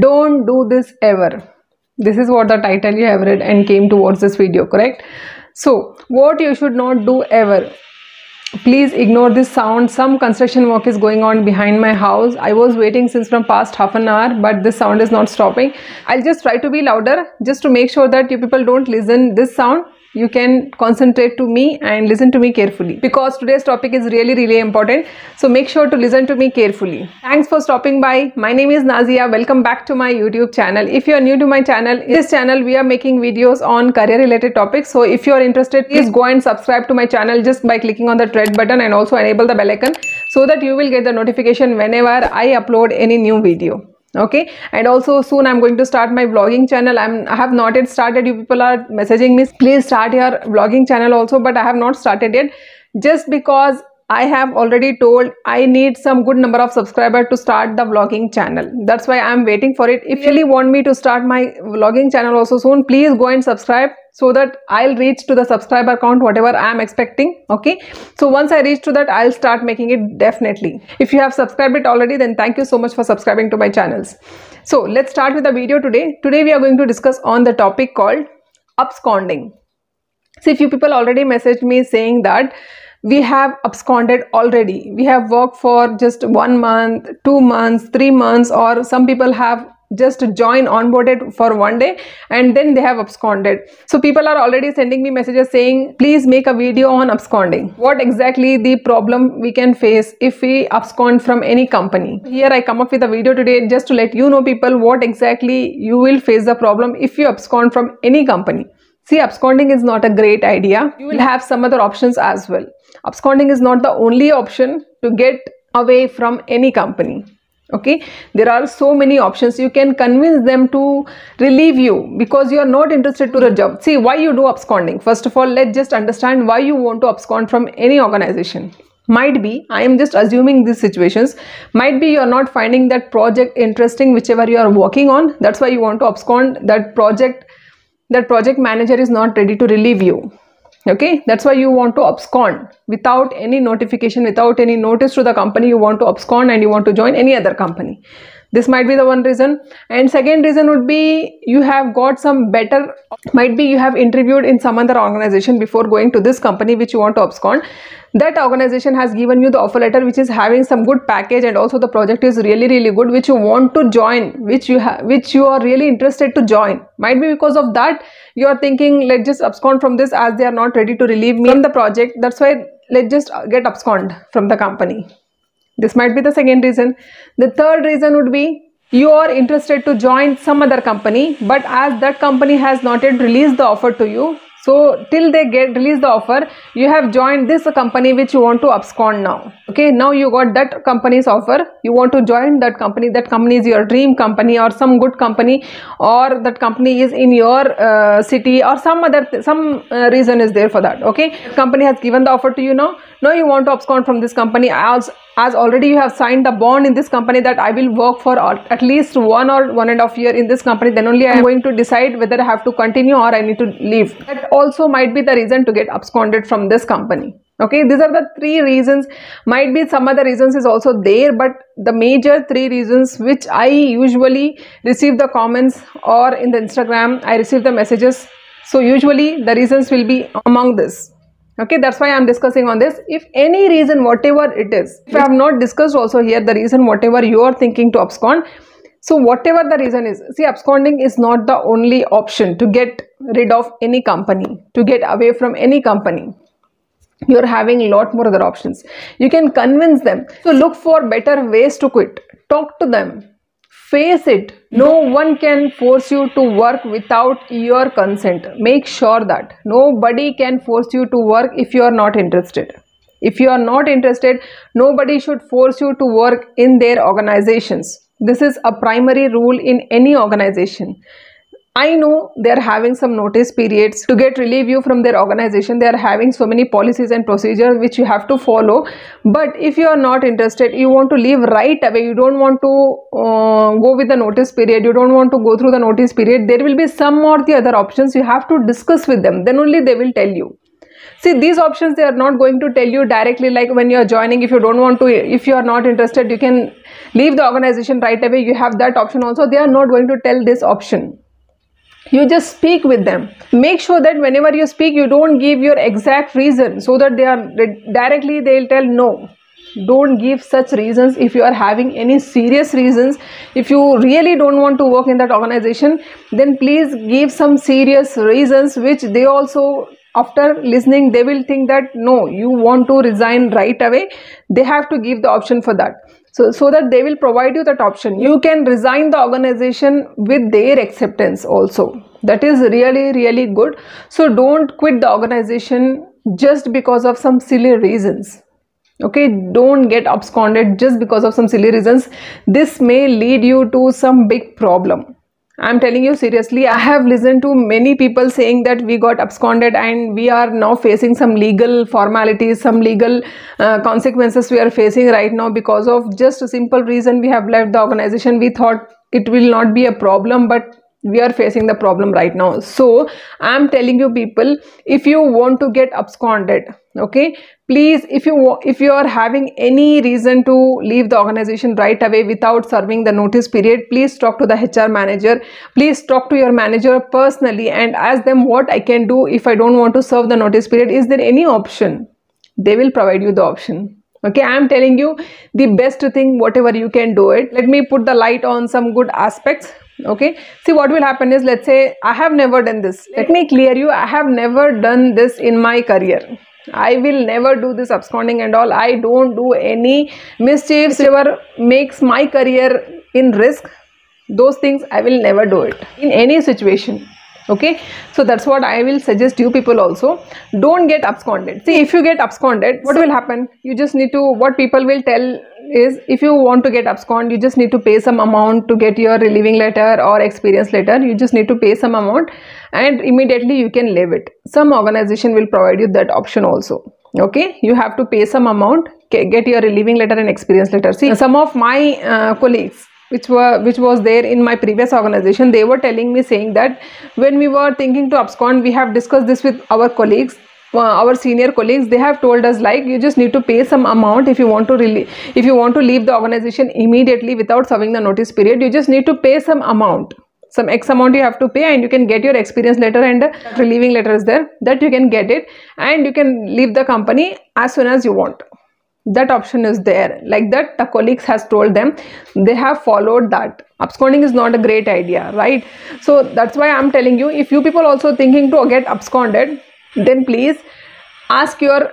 Don't do this ever. This is what the title you have read and came towards this video, correct? So what you should not do ever. Please ignore this sound. Some construction work is going on behind my house. I was waiting since from past half an hour, but this sound is not stopping. I'll just try to be louder just to make sure that you people don't listen this sound. You can concentrate to me and listen to me carefully, because today's topic is really important. So make sure to listen to me carefully. Thanks for stopping by. My name is Nazia. Welcome back to my YouTube channel. If you are new to my channel, in this channel we are making videos on career related topics. So if you are interested, please go and subscribe to my channel just by clicking on the red button and also enable the bell icon so that you will get the notification whenever I upload any new video. Okay, and also soon I'm going to start my vlogging channel. I have not yet started. You people are messaging me, please start your vlogging channel also, but I have not started yet, just because I have already told I need some good number of subscribers to start the vlogging channel. That's why I'm waiting for it. If you really want me to start my vlogging channel also soon, please go and subscribe so that I'll reach to the subscriber count whatever I'm expecting. Okay, so once I reach to that, I'll start making it definitely. If you have subscribed it already, then thank you so much for subscribing to my channels. So let's start with the video today. Today we are going to discuss on the topic called absconding. See, if you people already messaged me saying that we have absconded already, we have worked for just 1 month, 2 months, 3 months, or some people have just joined onboarded for 1 day and then they have absconded. So people are already sending me messages saying, please make a video on absconding. What exactly the problem we can face if we abscond from any company? Here I come up with a video today just to let you know people what exactly you will face the problem if you abscond from any company. See, absconding is not a great idea. You will have some other options as well. Absconding is not the only option to get away from any company. Okay, there are so many options. You can convince them to relieve you because you are not interested to the job. See, why you do absconding? First of all, let's just understand why you want to abscond from any organization. Might be, I am just assuming these situations, might be you are not finding that project interesting whichever you are working on. That's why you want to abscond. That project manager is not ready to relieve you. Okay, that's why you want to abscond without any notification, without any notice to the company. You want to abscond and you want to join any other company. This might be the one reason. And second reason would be you have got some better, might be you have interviewed in some other organization before going to this company which you want to abscond. That organization has given you the offer letter which is having some good package, and also the project is really good which you want to join, which you are really interested to join. Might be because of that you are thinking, let's just abscond from this as they are not ready to relieve me from the project. That's why let's just get abscond from the company. This might be the second reason. The third reason would be you are interested to join some other company, but as that company has not yet released the offer to you, so till they release the offer, you have joined this company which you want to abscond now. Okay, now you got that company's offer. You want to join that company. That company is your dream company or some good company, or that company is in your city or some other reason is there for that. Okay, company has given the offer to you now. Now you want to abscond from this company as already you have signed the bond in this company that I will work for at least 1 or 1.5 years in this company. Then only I am going to decide whether I have to continue or I need to leave. That also might be the reason to get absconded from this company. Okay, these are the three reasons. Might be some other reasons is also there, but the major three reasons which I usually receive the comments or in the Instagram I receive the messages. So usually the reasons will be among this. Okay, that's why I'm discussing on this. If any reason whatever it is, if I have not discussed also here the reason whatever you are thinking to abscond, so whatever the reason is, see, absconding is not the only option to get rid of any company, to get away from any company. You're having a lot more other options. You can convince them to look for better ways to quit. Talk to them. Face it. No one can force you to work without your consent. Make sure that nobody can force you to work if you are not interested. If you are not interested, nobody should force you to work in their organizations. This is a primary rule in any organization. I know they are having some notice periods to get relieve you from their organization. They are having so many policies and procedures which you have to follow. But if you are not interested, you want to leave right away. You don't want to go with the notice period. You don't want to go through the notice period. There will be some or the other options you have to discuss with them. Then only they will tell you. See, these options, they are not going to tell you directly, like when you are joining, if you don't want to, if you are not interested, you can leave the organization right away. You have that option also. They are not going to tell this option. You just speak with them. Make sure that whenever you speak, you don't give your exact reason, so that they are directly, they will tell no. Don't give such reasons. If you are having any serious reasons, if you really don't want to work in that organization, then please give some serious reasons, which they also, after listening, they will think that no, you want to resign right away. They have to give the option for that. So that they will provide you that option. You can resign the organization with their acceptance also. That is really, really good. So don't quit the organization just because of some silly reasons. Okay, don't get absconded just because of some silly reasons. This may lead you to some big problem. I'm telling you seriously, I have listened to many people saying that we got absconded and we are now facing some legal formalities, some legal consequences we are facing right now because of just a simple reason we have left the organization. We thought it will not be a problem, but we are facing the problem right now. So I'm telling you people, if you want to get absconded, okay, please, if you are having any reason to leave the organization right away without serving the notice period, please talk to the HR manager. Please talk to your manager personally and ask them what I can do if I don't want to serve the notice period. Is there any option? They will provide you the option. Okay, I am telling you the best thing, whatever you can do it. Let me put the light on some good aspects. Okay, see what will happen is, let's say I have never done this. Let me clear you, I have never done this in my career. I will never do this absconding and all. I don't do any mischiefs ever makes my career in risk. Those things I will never do it in any situation. Okay, so that's what I will suggest you people also. Don't get absconded. See, if you get absconded, what will happen? You just need to, what people will tell is, if you want to get absconded, you just need to pay some amount to get your relieving letter or experience letter. You just need to pay some amount and immediately you can leave it. Some organization will provide you that option also. Okay, you have to pay some amount, get your relieving letter and experience letter. See, some of my colleagues which was there in my previous organization, they were telling me, saying that when we were thinking to abscond, we have discussed this with our colleagues, our senior colleagues. They have told us like, you just need to pay some amount if you want to leave the organization immediately without serving the notice period. You just need to pay some amount, some X amount you have to pay, and you can get your experience letter and relieving letter is there, that you can get it and you can leave the company as soon as you want. That option is there. Like that, the colleagues has told them, they have followed that. Absconding is not a great idea, right? So that's why I'm telling you, if you people also thinking to get absconded, then please ask your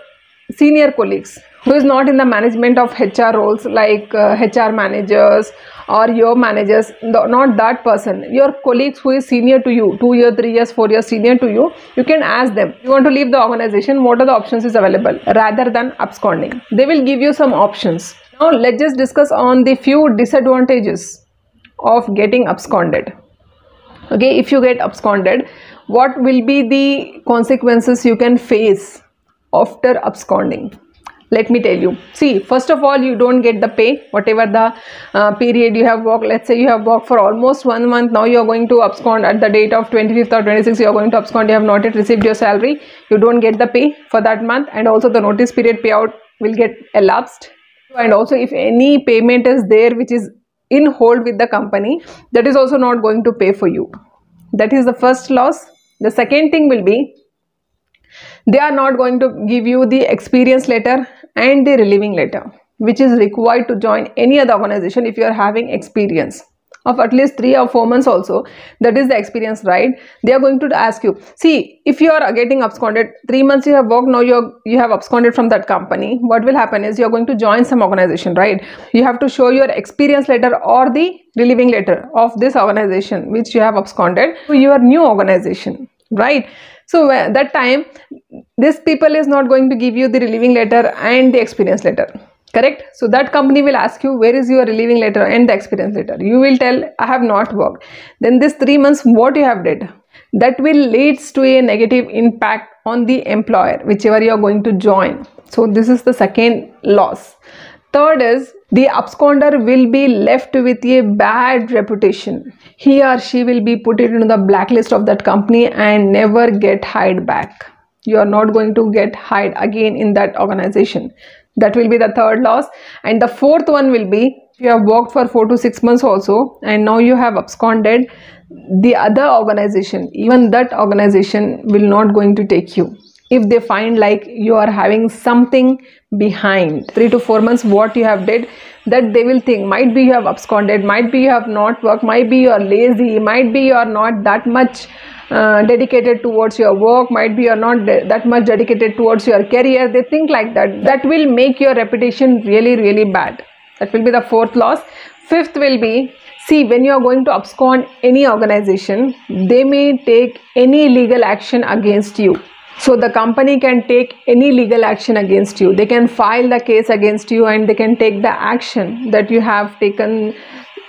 senior colleagues who is not in the management of HR roles, like HR managers or your managers, not that person, your colleagues who is senior to you, 2 years, 3 years, 4 years senior to you. You can ask them, you want to leave the organization, what are the options is available, rather than absconding. They will give you some options. Now let's just discuss on the few disadvantages of getting absconded. Okay, if you get absconded, what will be the consequences you can face after absconding? Let me tell you. See, first of all, you don't get the pay, whatever the period you have worked. Let's say you have worked for almost 1 month. Now you are going to abscond at the date of 25th or 26th. You are going to abscond. You have not yet received your salary. You don't get the pay for that month, and also the notice period payout will get elapsed. And also, if any payment is there which is in hold with the company, that is also not going to pay for you. That is the first loss. The second thing will be, they are not going to give you the experience letter and the relieving letter, which is required to join any other organization if you are having experience of at least 3 or 4 months also. That is the experience, right? They are going to ask you. See, if you are getting absconded, 3 months you have worked, now you have absconded from that company. What will happen is, you are going to join some organization, right? You have to show your experience letter or the relieving letter of this organization which you have absconded to your new organization, right? So at that time, this people is not going to give you the relieving letter and the experience letter, correct? So that company will ask you, where is your relieving letter and the experience letter? You will tell, I have not worked. Then this 3 months, what you have did, that will leads to a negative impact on the employer, whichever you are going to join. So this is the second loss. Third is, the absconder will be left with a bad reputation. He or she will be put into the blacklist of that company and never get hired back. you are not going to get hired again in that organization. That will be the third loss. And the fourth one will be, you have worked for 4 to 6 months also and now you have absconded, the other organization, even that organization will not going to take you if they find like you are having something behind. 3 to 4 months what you have did, that they will think might be you have absconded, might be you have not worked, might be you are lazy, might be you are not that much dedicated towards your work, might be you are not that much dedicated towards your career. They think like that. That will make your reputation really bad. That will be the fourth loss. Fifth will be, see, when you are going to abscond any organization, they may take any legal action against you. So the company can take any legal action against you. They can file the case against you and they can take the action that you have taken.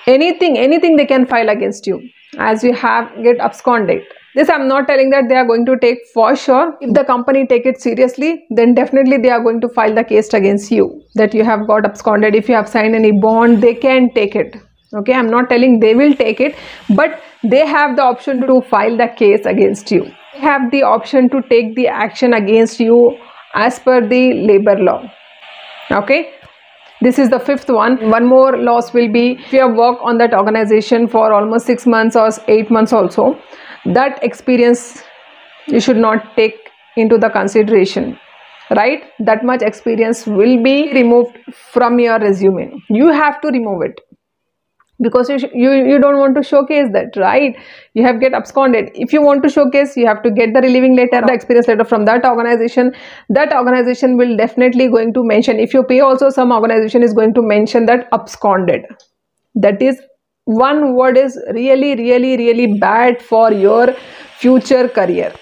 Anything they can file against you as you have get absconded. This I'm not telling that they are going to take for sure. If the company take it seriously, then definitely they are going to file the case against you that you have got absconded. If you have signed any bond, they can take it. Okay, I'm not telling they will take it, but they have the option to file the case against you. They have the option to take the action against you as per the labor law. Okay. This is the fifth one. One more loss will be, if you have worked on that organization for almost 6 months or 8 months also, that experience you should not take into the consideration, right? That much experience will be removed from your resume. You have to remove it because you don't want to showcase that, right? You have get absconded. If you want to showcase, you have to get the relieving letter, the experience letter from that organization. That organization will definitely going to mention, if you pay also, some organization is going to mention that absconded. That is one word is really bad for your future career.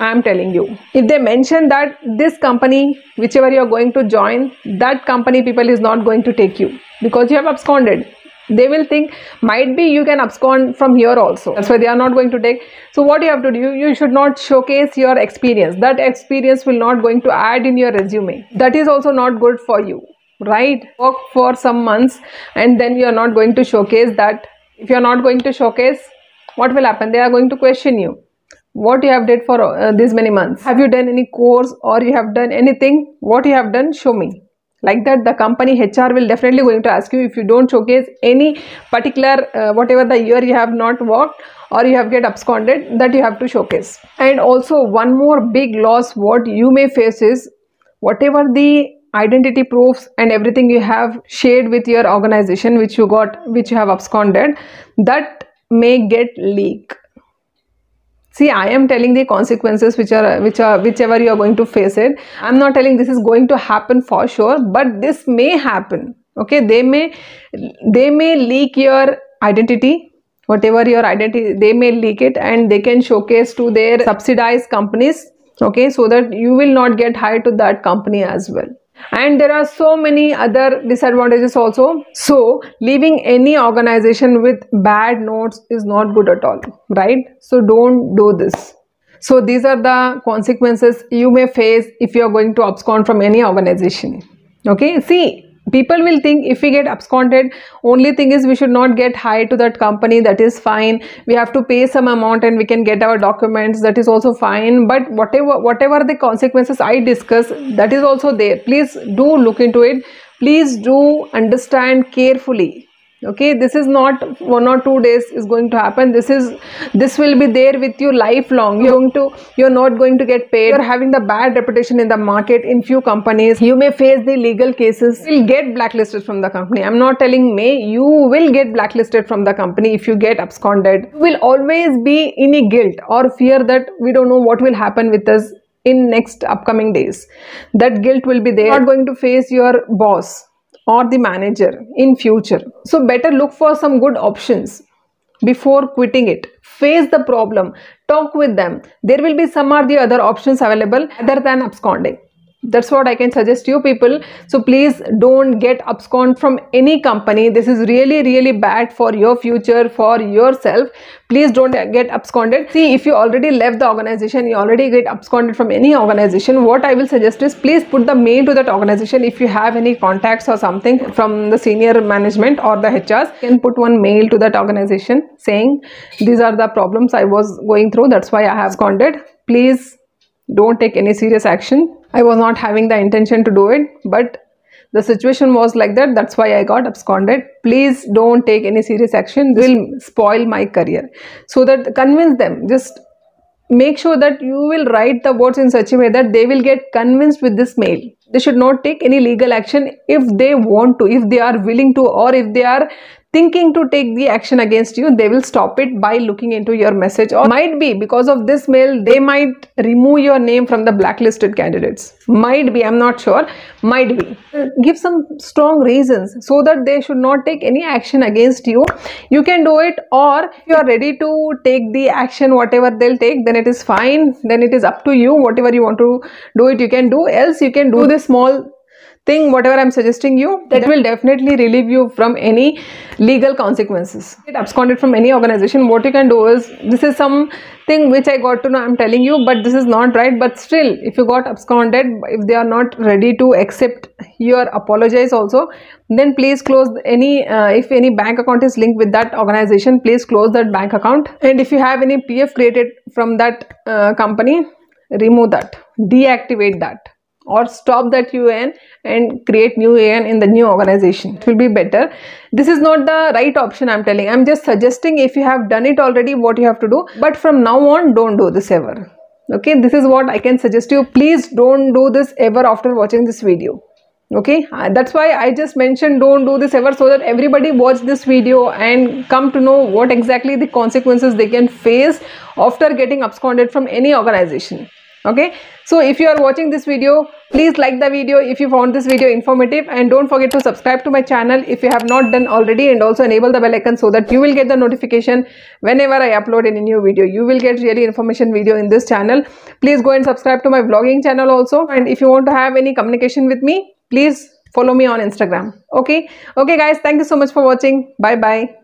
I am telling you, if they mention that, this company, whichever you are going to join, that company people is not going to take you because you have absconded. They will think might be you can abscond from here also, that's why they are not going to take. So what you have to do, you should not showcase your experience. That experience will not going to add in your resume. That is also not good for you, right? Work for some months and then you are not going to showcase that. If you are not going to showcase, what will happen? They are going to question you, what you have did for this many months. Have you done any course or you have done anything? What you have done, show me. Like that, the company HR will definitely going to ask you if you don't showcase any particular whatever the year you have not worked or you have get absconded, that you have to showcase. And also one more big loss what you may face is, whatever the identity proofs and everything you have shared with your organization which you got, which you have absconded, that may get leaked. See, I am telling the consequences whichever you are going to face it. I am not telling this is going to happen for sure, but this may happen. Okay, they may leak your identity, whatever your identity, they may leak it and they can showcase to their subsidized companies. Okay, so that you will not get hired to that company as well. And there are so many other disadvantages also. So leaving any organization with bad notes is not good at all, right? So don't do this. So these are the consequences you may face if you are going to abscond from any organization. Okay, see, people will think if we get absconded, only thing is we should not get hired to that company. That is fine. We have to pay some amount and we can get our documents. That is also fine. But whatever the consequences I discuss, that is also there. Please do look into it. Please do understand carefully. Okay, this is not 1 or 2 days is going to happen. This will be there with you lifelong. You're not going to get paid. You're having the bad reputation in the market in few companies. You may face the legal cases. You'll get blacklisted from the company. I'm not telling may. You will get blacklisted from the company if you get absconded. You will always be in a guilt or fear that we don't know what will happen with us in next upcoming days. That guilt will be there. You're not going to face your boss or the manager in future. So better look for some good options before quitting it. Face the problem, talk with them. There will be some or the other options available other than absconding. That's what I can suggest you people. So please don't get abscond from any company. This is really bad for your future, for yourself. Please don't get absconded. See, if you already left the organization, you already get absconded from any organization, what I will suggest is, please put the mail to that organization. If you have any contacts or something from the senior management or the HRs, you can put one mail to that organization saying, these are the problems I was going through, that's why I have absconded. Please don't take any serious action. I was not having the intention to do it, but the situation was like that. That's why I got absconded. Please don't take any serious action. This will spoil my career. So that convince them. Just make sure that you will write the words in such a way that they will get convinced with this mail. They should not take any legal action if they want to, if they are willing to, or if they are thinking to take the action against you. They will stop it by looking into your message, or might be because of this mail they might remove your name from the blacklisted candidates. Might be, I'm not sure, might be. Give some strong reasons so that they should not take any action against you. You can do it, or you are ready to take the action. Whatever they'll take, then it is fine, then it is up to you. Whatever you want to do it, you can do. Else you can do this small thing, whatever I'm suggesting you, that will definitely relieve you from any legal consequences. Get absconded from any organization. What you can do is, this is something which I got to know, I'm telling you, but this is not right. But still, if you got absconded, if they are not ready to accept your apologies also, then please close any, if any bank account is linked with that organization, please close that bank account. And if you have any PF created from that company, remove that, deactivate that, or stop that UN and create new UN in the new organization. It will be better. This is not the right option, I'm telling. I'm just suggesting, if you have done it already, what you have to do. But from now on, don't do this ever. Okay, this is what I can suggest you. Please don't do this ever after watching this video. Okay, that's why I just mentioned don't do this ever, so that everybody watch this video and come to know what exactly the consequences they can face after getting absconded from any organization. Okay, so if you are watching this video, please like the video if you found this video informative, and don't forget to subscribe to my channel if you have not done already, and also enable the bell icon so that you will get the notification whenever I upload any new video. You will get really information video in this channel. Please go and subscribe to my vlogging channel also, and if you want to have any communication with me, please follow me on Instagram. Okay guys, thank you so much for watching. Bye bye.